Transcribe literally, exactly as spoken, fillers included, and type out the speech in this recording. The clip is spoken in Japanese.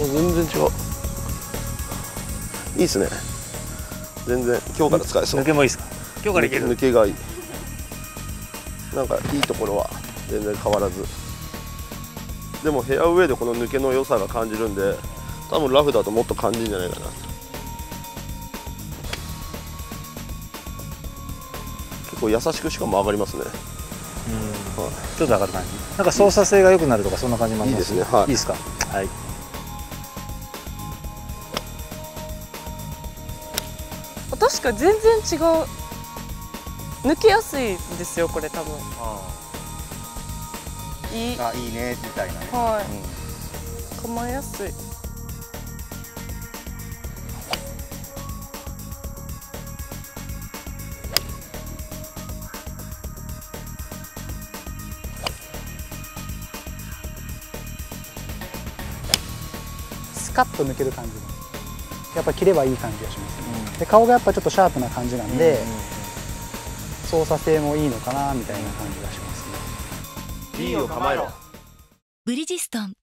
もう全然違う。いいっすね。全然今日から使えそう。抜けもいいですか。今日からいける。抜けがいい。なんかいいところは全然変わらず。でもフェアウェイでこの抜けの良さが感じるんで、多分ラフだともっと感じるんじゃないかな。結構優しくしかも上がりますね。うん、はい、ちょっと上がる感じ。なんか操作性が良くなるとかそんな感じもあります。いいですね。はい。いいですか。はい。確か全然違う。抜けやすいんですよこれ多分。ああ。いい。あ、いいねみたいなね。はい。うん、構えやすい。スカッと抜ける感じがやっぱ切ればいい感じがします、ね。うん、で顔がやっぱちょっとシャープな感じなんで、操作性もいいのかなみたいな感じがしますね。 B を構えろ。ブリヂストン。